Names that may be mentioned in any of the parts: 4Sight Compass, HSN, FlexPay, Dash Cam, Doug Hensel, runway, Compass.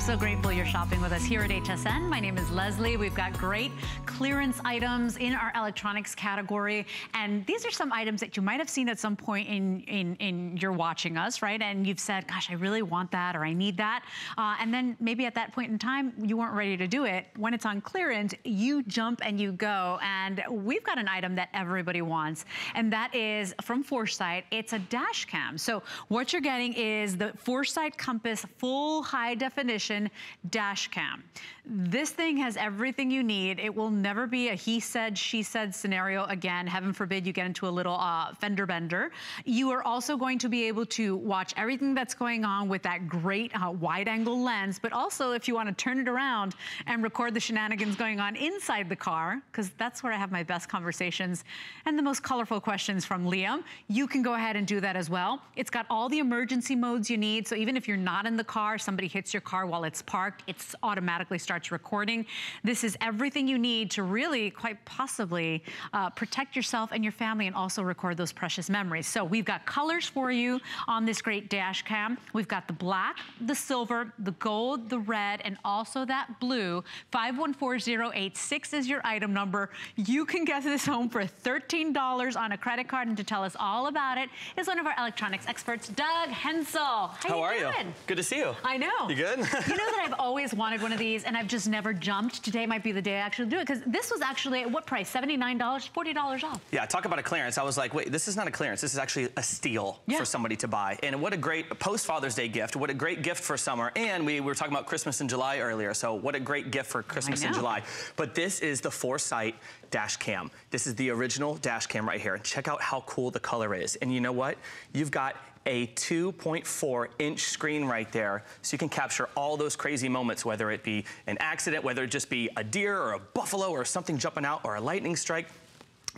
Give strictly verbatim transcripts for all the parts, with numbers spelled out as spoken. I'm so grateful you're shopping with us here at H S N. My name is Leslie. We've got great clearance items in our electronics category. And these are some items that you might have seen at some point in, in, in you're watching us, right? And you've said, gosh, I really want that, or I need that. Uh, and then maybe at that point in time, you weren't ready to do it. When it's on clearance, you jump and you go. And we've got an item that everybody wants, and that is from four sight. It's a dash cam. So what you're getting is the four sight Compass full high definition dash cam. This thing has everything you need. It will never be a he said, she said scenario again. Heaven forbid you get into a little uh, fender bender. You are also going to be able to watch everything that's going on with that great uh, wide angle lens, but also if you want to turn it around and record the shenanigans going on inside the car, because that's where I have my best conversations and the most colorful questions from Liam, you can go ahead and do that as well. It's got all the emergency modes you need, so even if you're not in the car, somebody hits your car while it's parked, it automatically starts recording. This is everything you need to really quite possibly uh, protect yourself and your family, and also record those precious memories. So we've got colors for you on this great dash cam. We've got the black, the silver, the gold, the red, and also that blue. five one four zero eight six is your item number. You can get this home for thirteen dollars on a credit card, and to tell us all about it is one of our electronics experts, Doug Hensel. How, How you are doing? you? Good to see you. I know. You good? You know that I've always wanted one of these, and I've just never jumped. Today might be the day I actually do it, because this was actually at what price? seventy-nine dollars, forty dollars off. Yeah, talk about a clearance. I was like, wait, this is not a clearance. This is actually a steal yeah. for somebody to buy. And what a great post-Father's Day gift. What a great gift for summer. And we were talking about Christmas in July earlier, so what a great gift for Christmas in July. But this is the four sight dash cam. This is the original dash cam right here. And check out how cool the color is. And you know what? You've got a two point four inch screen right there, so you can capture all those crazy moments, whether it be an accident, whether it just be a deer or a buffalo or something jumping out or a lightning strike.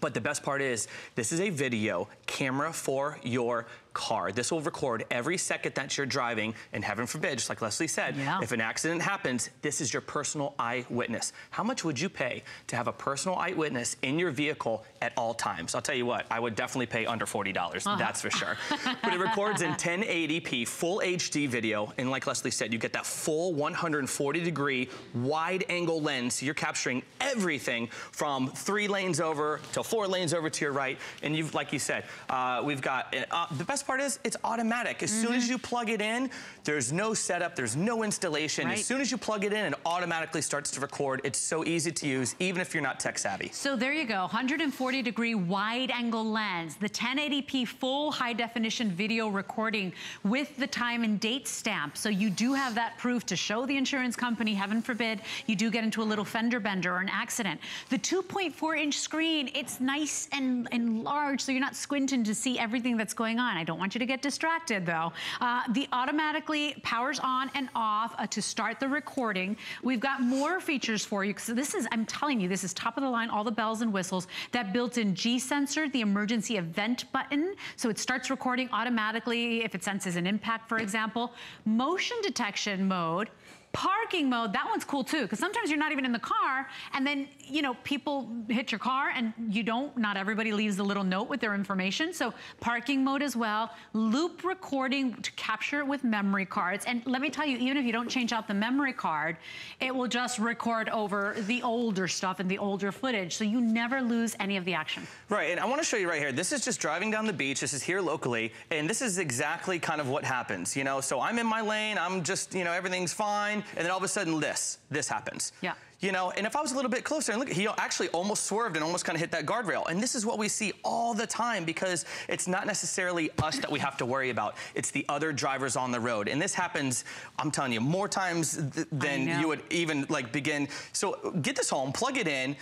But the best part is, this is a video camera for your car. This will record every second that you're driving, and heaven forbid, just like Leslie said, yeah. if an accident happens, this is your personal eyewitness. How much would you pay to have a personal eyewitness in your vehicle at all times? I'll tell you what, I would definitely pay under forty dollars, uh-huh. that's for sure. But it records in ten eighty p, full H D video, and like Leslie said, you get that full one hundred forty degree wide angle lens, so you're capturing everything from three lanes over to four lanes over to your right, and you've, like you said, uh, we've got, uh, the best part is it's automatic. As mm-hmm. soon as you plug it in, there's no setup, there's no installation. Right. As soon as you plug it in, it automatically starts to record. It's so easy to use, even if you're not tech savvy. So there you go, one hundred forty degree wide angle lens, the ten eighty p full high definition video recording with the time and date stamp. So you do have that proof to show the insurance company, heaven forbid, you do get into a little fender bender or an accident. The two point four inch screen, it's nice and, and large, so you're not squinting to see everything that's going on. I don't want you to get distracted though. Uh, the automatically powers on and off uh, to start the recording. We've got more features for you. So this is, I'm telling you, this is top of the line, all the bells and whistles. That built-in G sensor, the emergency event button. So it starts recording automatically if it senses an impact, for example. Motion detection mode. Parking mode, that one's cool too, because sometimes you're not even in the car, and then, you know, people hit your car and you don't, not everybody leaves a little note with their information, so parking mode as well. Loop recording to capture it with memory cards, and let me tell you, even if you don't change out the memory card, it will just record over the older stuff and the older footage, so you never lose any of the action. Right, and I want to show you right here, this is just driving down the beach, this is here locally, and this is exactly kind of what happens, you know, so I'm in my lane, I'm just, you know, everything's fine, and then all of a sudden this, this happens. Yeah. You know, and if I was a little bit closer, and look, he actually almost swerved and almost kind of hit that guardrail. And this is what we see all the time, because it's not necessarily us that we have to worry about. It's the other drivers on the road. And this happens, I'm telling you, more times th than you would even like begin. So get this home, plug it in.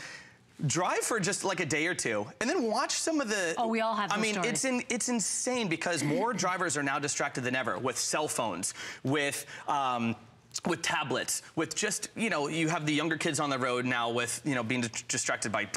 Drive for just like a day or two, and then watch some of the. Oh, we all have. I mean, stories. it's in, it's insane, because more drivers are now distracted than ever with cell phones, with. Um, with tablets, with just, you know, you have the younger kids on the road now with, you know, being distracted by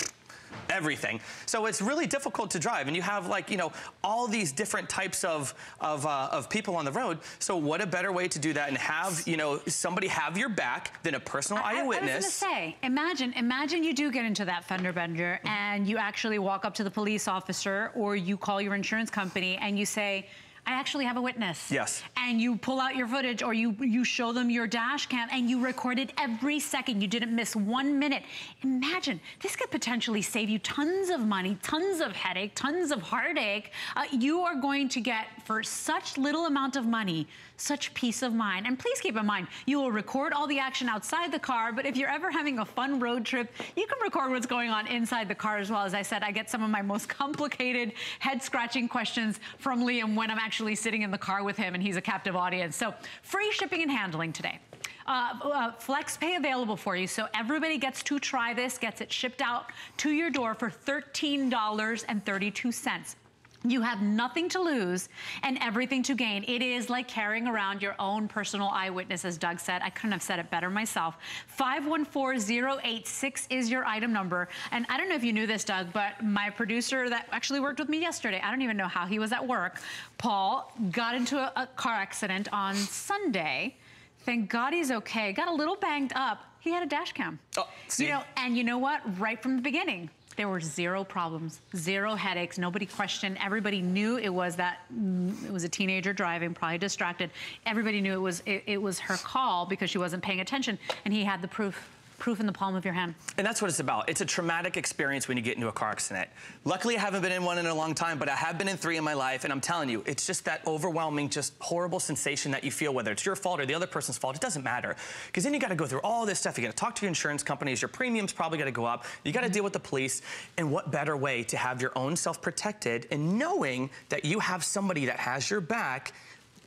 everything. So it's really difficult to drive, and you have, like, you know, all these different types of of, uh, of people on the road. So what a better way to do that and have, you know, somebody have your back than a personal I, eyewitness. I was gonna say, imagine, imagine you do get into that fender bender and you actually walk up to the police officer, or you call your insurance company and you say, I actually have a witness. Yes. And you pull out your footage, or you, you show them your dash cam, and you recorded every second. You didn't miss one minute. Imagine, this could potentially save you tons of money, tons of headache, tons of heartache. Uh, you are going to get, for such little amount of money, such peace of mind. And please keep in mind, you will record all the action outside the car, but if you're ever having a fun road trip, you can record what's going on inside the car as well. As I said, I get some of my most complicated, head-scratching questions from Liam when I'm actually sitting in the car with him and he's a captive audience. So free shipping and handling today. Uh, uh, FlexPay available for you, so everybody gets to try this, gets it shipped out to your door for thirteen dollars and thirty-two cents. You have nothing to lose and everything to gain. It is like carrying around your own personal eyewitness, as Doug said. I couldn't have said it better myself. five one four zero eight six is your item number. And I don't know if you knew this, Doug, but my producer that actually worked with me yesterday, I don't even know how he was at work, Paul, got into a, a car accident on Sunday. Thank God he's okay. Got a little banged up. He had a dash cam. Oh, see. You know, and you know what? Right from the beginning, there were zero problems, zero headaches. Nobody questioned. Everybody knew it was that it was a teenager driving, probably distracted. Everybody knew it was it, it was her call because she wasn't paying attention, and he had the proof. Proof in the palm of your hand. And that's what it's about. It's a traumatic experience when you get into a car accident. Luckily, I haven't been in one in a long time, but I have been in three in my life, and I'm telling you, it's just that overwhelming, just horrible sensation that you feel, whether it's your fault or the other person's fault, it doesn't matter. Because then you gotta go through all this stuff. You gotta talk to your insurance companies, your premium's probably gotta go up, you gotta mm-hmm. deal with the police, and what better way to have your own self protected and knowing that you have somebody that has your back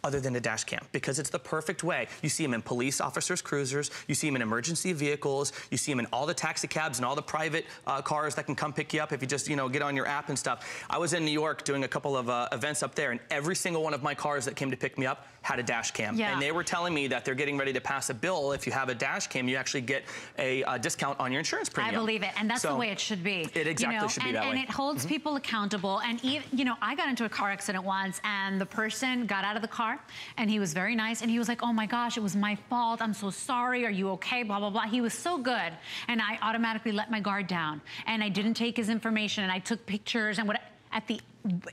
other than a dash cam, because it's the perfect way. You see them in police officers' cruisers, you see them in emergency vehicles, you see them in all the taxi cabs and all the private uh, cars that can come pick you up if you just, you know, get on your app and stuff. I was in New York doing a couple of uh, events up there, and every single one of my cars that came to pick me up had a dash cam. Yeah. And they were telling me that they're getting ready to pass a bill. If you have a dash cam, you actually get a uh, discount on your insurance premium. I believe it, and that's so the way it should be. It exactly you know, should and, be that and way. And it holds mm-hmm. people accountable. And, even, you know, I got into a car accident once, and the person got out of the car, and he was very nice, and he was like, oh my gosh, it was my fault, I'm so sorry, are you okay, blah blah blah. He was so good, and I automatically let my guard down, and I didn't take his information, and I took pictures, and what at the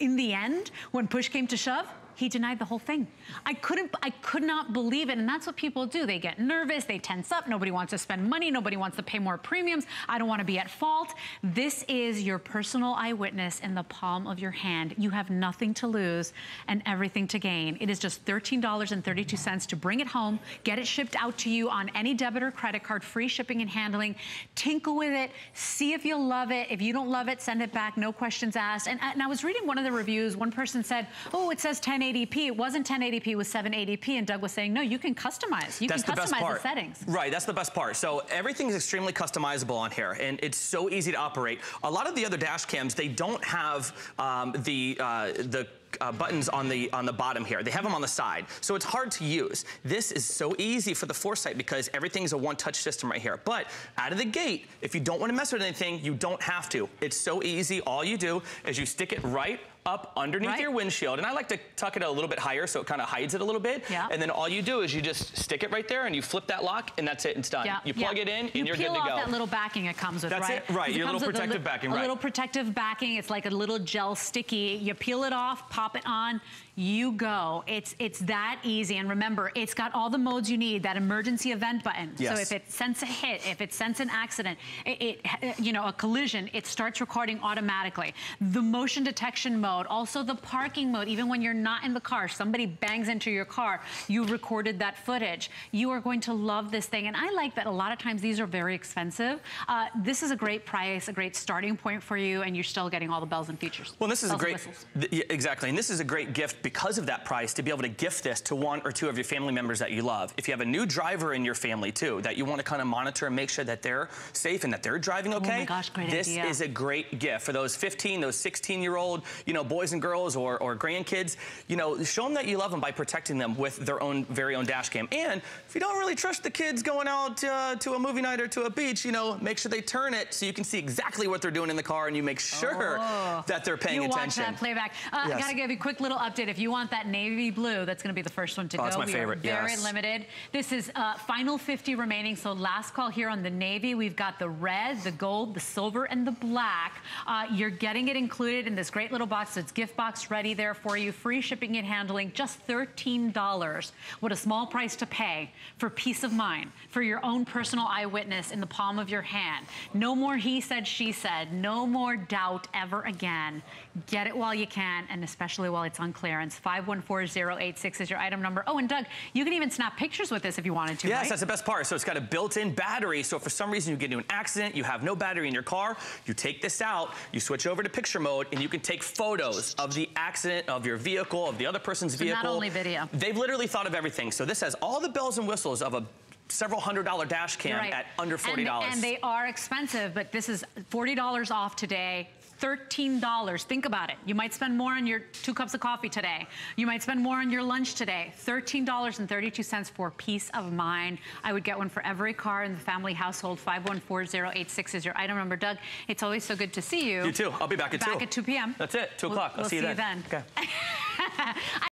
in the end, when push came to shove, he denied the whole thing. I couldn't, I could not believe it. And that's what people do. They get nervous, they tense up, nobody wants to spend money, nobody wants to pay more premiums, I don't want to be at fault. This is your personal eyewitness in the palm of your hand. You have nothing to lose and everything to gain. It is just thirteen dollars and thirty-two cents to bring it home, get it shipped out to you on any debit or credit card, free shipping and handling. Tinkle with it, see if you love it. If you don't love it, send it back, no questions asked. And, and I was reading one of the reviews, one person said, oh, it says ten eighty p. It wasn't ten eighty p, it was seven eighty p, and Doug was saying, no, you can customize. You that's can the customize best part. the settings. Right, that's the best part. So everything is extremely customizable on here, and it's so easy to operate. A lot of the other dash cams, they don't have um, the, uh, the Uh, buttons on the on the bottom here. They have them on the side, so it's hard to use. This is so easy for the four sight because everything's a one-touch system right here. But out of the gate, if you don't want to mess with anything, you don't have to. It's so easy. All you do is you stick it right up underneath right. your windshield, and I like to tuck it a little bit higher so it kind of hides it a little bit. Yeah. And then all you do is you just stick it right there, and you flip that lock, and that's it. It's done. Yeah. You plug yeah. it in, and you you're good to go. You peel off that little backing it comes with. That's right. It. Right. Your it little protective li backing. Right. A little protective backing. It's like a little gel sticky. You peel it off. Pop it on, you go. It's it's that easy. And remember, it's got all the modes you need, that emergency event button. Yes. So if it senses a hit, if it senses an accident, it, it, you know, a collision, it starts recording automatically. The motion detection mode, also the parking mode, even when you're not in the car, somebody bangs into your car, you recorded that footage. You are going to love this thing. And I like that a lot of times these are very expensive. Uh, this is a great price, a great starting point for you, and you're still getting all the bells and features. Well, this is a great, th exactly. And this is a great gift because of that price to be able to gift this to one or two of your family members that you love. If you have a new driver in your family too, that you want to kind of monitor and make sure that they're safe and that they're driving okay. Oh my gosh, great this idea. Is a great gift for those fifteen, those sixteen year old, you know, boys and girls or, or grandkids. You know, show them that you love them by protecting them with their own very own dash cam. And if you don't really trust the kids going out uh, to a movie night or to a beach, you know, make sure they turn it so you can see exactly what they're doing in the car and you make sure oh. that they're paying you attention. You watch that playback. Uh, yes. I gotta give you a quick little update. if you want that navy blue, that's going to be the first one to oh, go. That's my we favorite. Are very yes. limited. This is uh, final fifty remaining, so last call here on the navy. We've got the red, the gold, the silver, and the black. Uh, you're getting it included in this great little box. It's gift box ready there for you. Free shipping and handling, just thirteen dollars. What a small price to pay for peace of mind, for your own personal eyewitness in the palm of your hand. No more he said, she said. No more doubt ever again. Get it while you can, and especially while it's on clearance. five one four zero eight six is your item number. Oh, and Doug, you can even snap pictures with this if you wanted to, yes, right? That's the best part. So it's got a built-in battery, so if for some reason you get into an accident, you have no battery in your car, you take this out, you switch over to picture mode, and you can take photos of the accident, of your vehicle, of the other person's so vehicle. Not only video. They've literally thought of everything. So this has all the bells and whistles of a several hundred dollar dash cam right. at under forty dollars. And, and they are expensive, but this is forty dollars off today. thirteen dollars. Think about it. You might spend more on your two cups of coffee today. You might spend more on your lunch today. thirteen dollars and thirty-two cents for peace of mind. I would get one for every car in the family household. five one four zero eight six is your item number. Doug, it's always so good to see you. You too. I'll be back at two. Back at two p m That's it. two o'clock. We'll, I'll we'll see you then. See you then. Okay.